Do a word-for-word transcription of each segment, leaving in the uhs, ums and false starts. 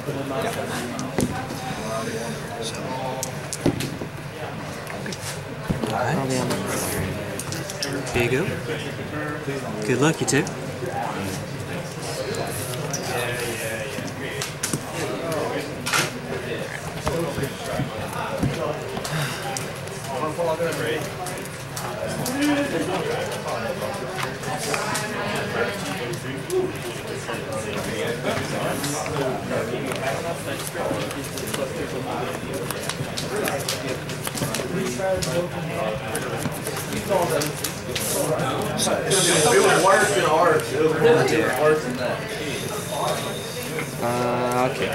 Yeah. So. Okay. There you go. Good luck, you two. Uh, okay.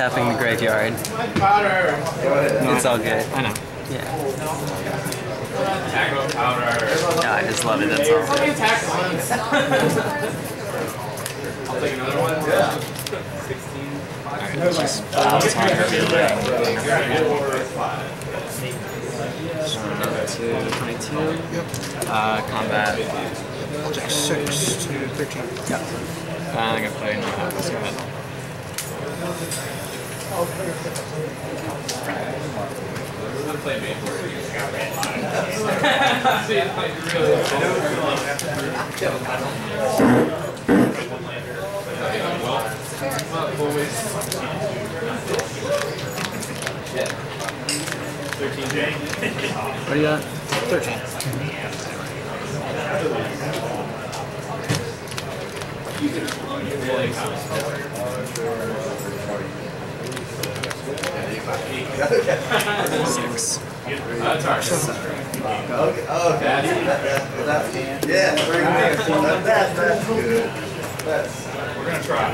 Tapping the graveyard. It's all good. I know. Yeah. No, I just love it. That's all. I'll take another one. Yeah. Alright, just bounce on her. two, twenty-two. Uh, combat. I'll take six to thirteen. Yeah. I'm gonna play another. Let's go ahead. What do you got? Thirteen. Six. That's our Okay. Oh, okay. Yeah. That's good. That's. We're gonna try.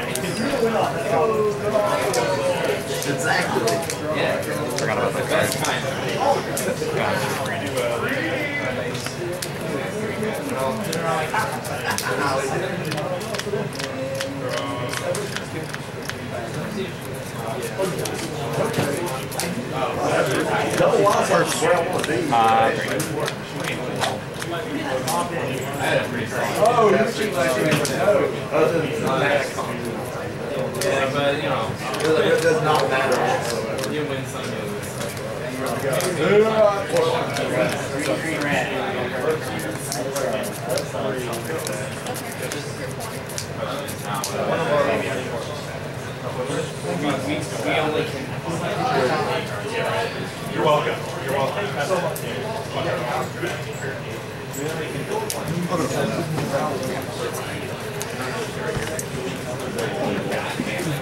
Exactly. Yeah. Forgot about that guy. First, uh, oh, you seem like you yeah, but you know, it does not matter. You win some You're welcome. You're welcome.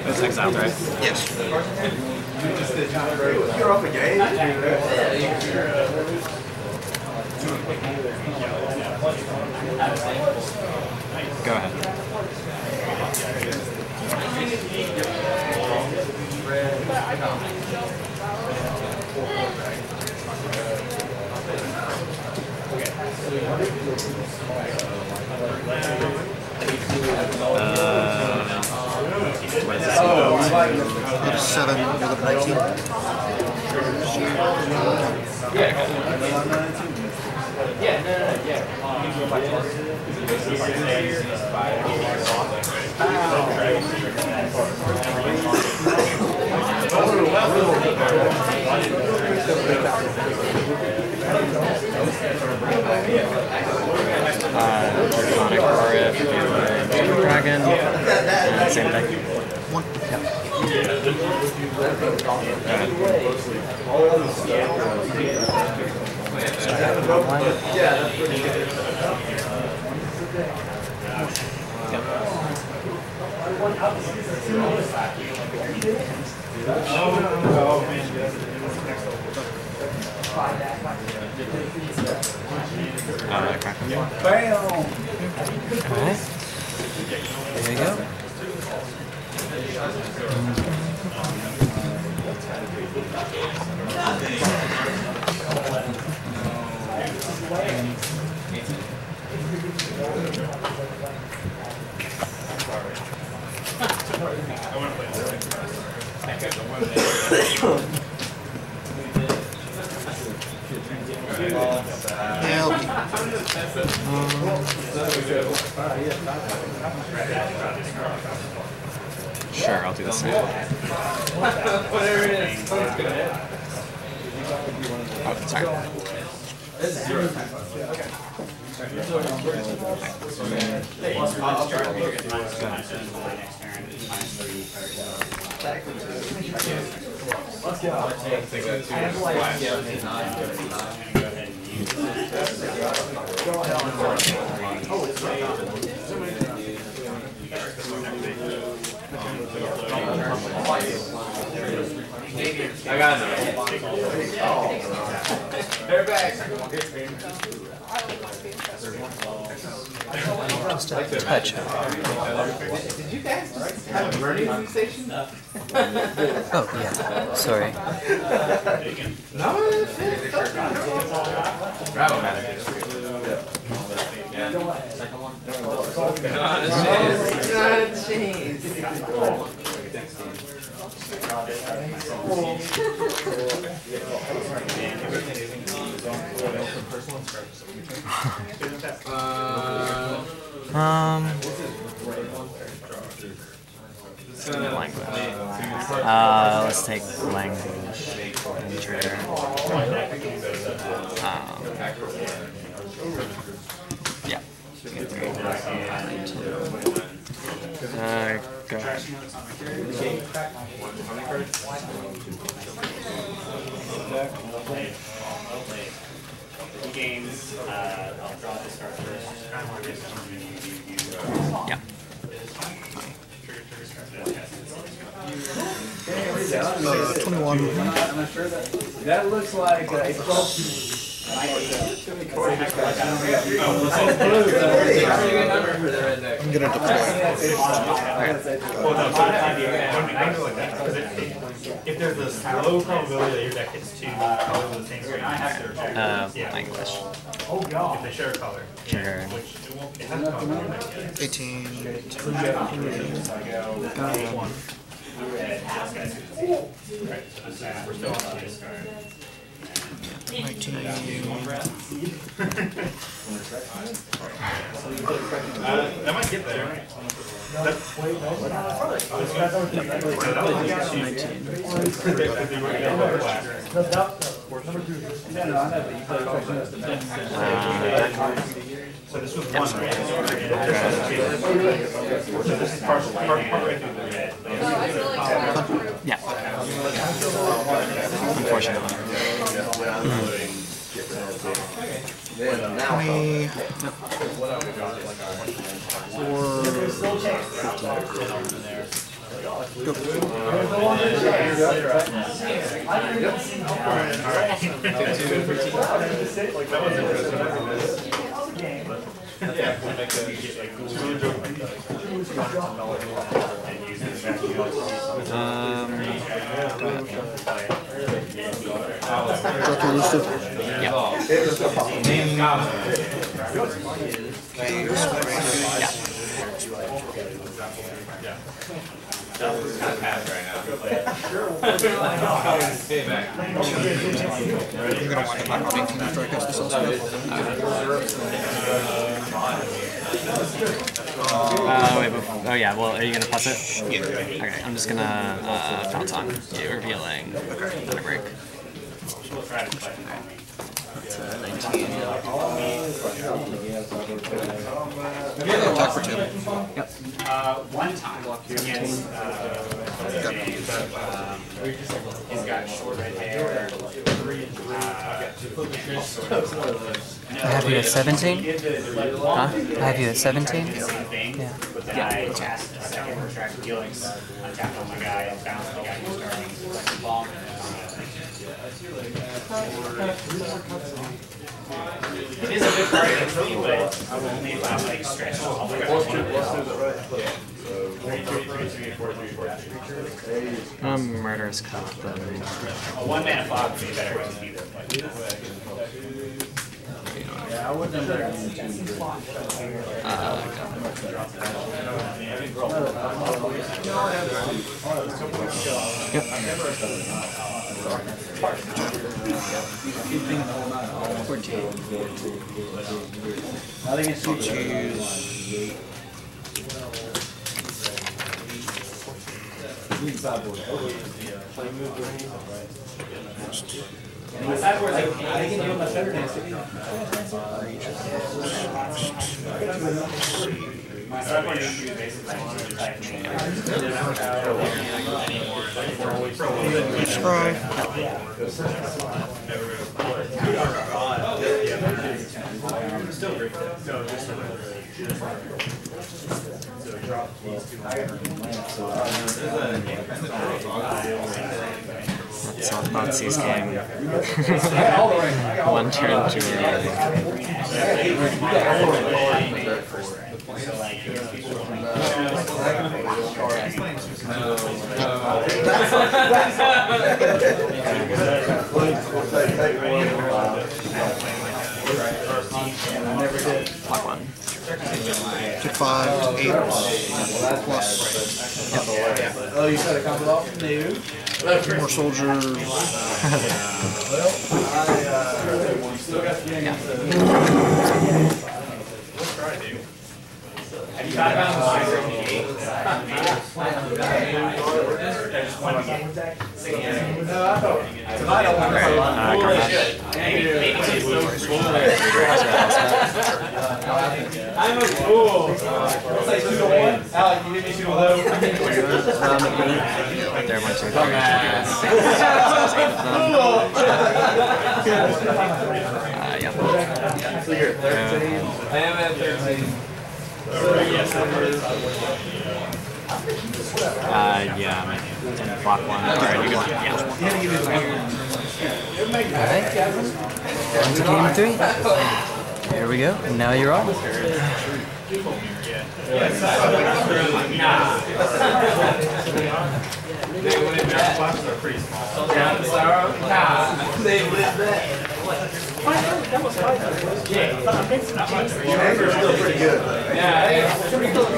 That's exiled, right? Yes. You're up again. Go ahead. Uh, seven with a nineteen. Uh, Draconic R F, Dragon, same thing. One. Yeah. There you go. Um, Sure, I'll do the same. Whatever it is, sounds good. Oh, sorry. This is zero time. Okay. Let's go. I have I got it. They're back. Just a touch. Did you guys just have a burning sensation? Oh, yeah. Sorry. No, it's not. Jeez. um, language. Uh, let's take language. Um, yeah. Uh, go. Games, uh, I'll draw this card first. Yeah. Uh, twenty-one. That looks like a twelve. I'm gonna deploy. If there's this low probability that your deck hits two colors of the same grade, I have to languish. Oh god. If they share a color. Sure. Eighteen. One. We're still on this card. That might get there. That's way better. So this was one. So this is partial. Yeah. Unfortunately. Mm. Yeah, we make them get like cool and use it as a That's what's going to happen right now. Stay back. You're going to want to talk about making after I catch this also. Uh, wait, but, oh yeah, well, are you going to plus it? Yeah. Okay, I'm just going to uh, bounce on you, revealing. Okay. Let it break. Okay. nineteen. Attack for two. Yep. Uh, one time against. Uh, he's got short red hair. I have you at seventeen. Huh? I have you at seventeen. Yeah. Yeah. It is a bit frightening, but I will only allow like stretch. I'll look at one of those. I'm murderous cop, though. A one man block would be better than either. Yeah, I wouldn't have done it. fourteen. I think it's choose. My sideboard's okay. I can deal my Saturdays. My sideboard issue basically. Let's try. That's all Botsy's game. One turn to the Block one. Two, five, eight, plus. Oh, you said a couple off? Two more soldiers. Have you thought about the Uh, I'm a fool. It's like two to one. Alec, you did me too low. There, my two. Uh, yeah. So you're thirteen. I am at thirteen. So yes, I'm thirteen. Uh, yeah, I'm at block one. Alright, you go on. Yeah. Alright. Game three. There we go. And now you're on. They would have are pretty small. Nah, they would have That was fine. Yeah, still pretty good. Yeah, it's pretty good.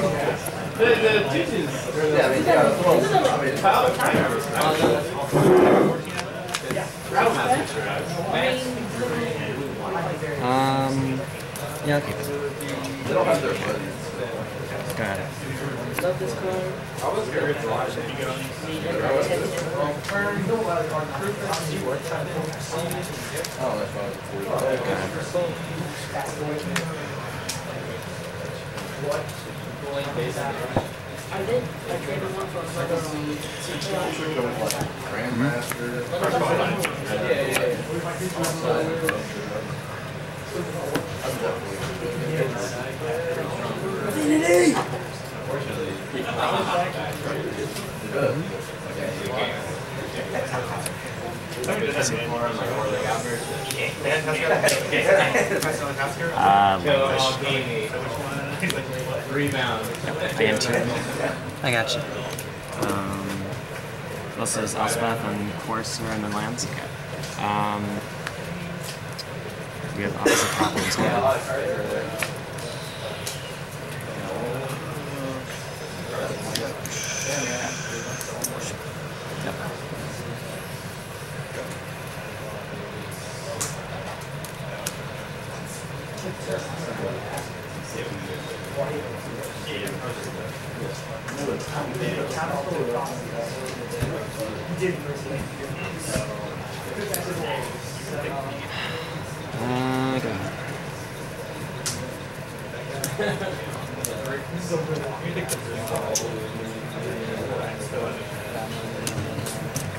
The the ditches. Yeah, they got a close. I mean, Tyler kind of Um, yeah, okay. They don't have their foot. Got it. Love this card. I was very delighted. Oh, that's fine. Are they like traded one for Grandmaster? Yeah, Rebound. Yep, I got you. Um, this is Osbeth and Horse and then Lands. Okay. Um, we have opposite problems here. Yeah. Abzan Megamorph. Uh,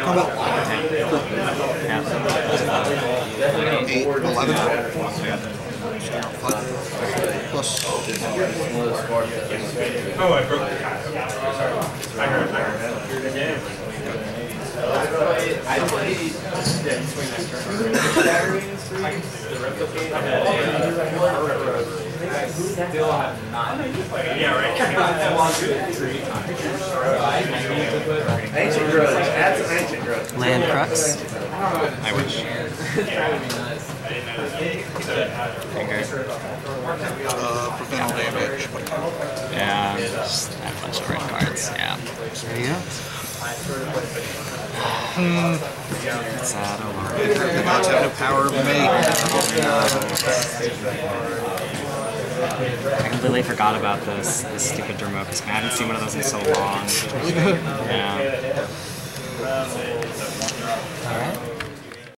combat. Yeah. eight, eleven. Plus. Oh, I broke the tie. I heard, I heard. I played Saturday. I still have not. Yeah, right. Ancient drugs. That's an ancient drugs. Land crux. I wish. Uh, preventable damage. Yeah, just have a bunch of red cards. Yeah. There you go. Mm. It's out of order. The mountain of power make. I completely forgot about this, this stupid Dermokus. I haven't seen one of those in so long. Yeah. Alright.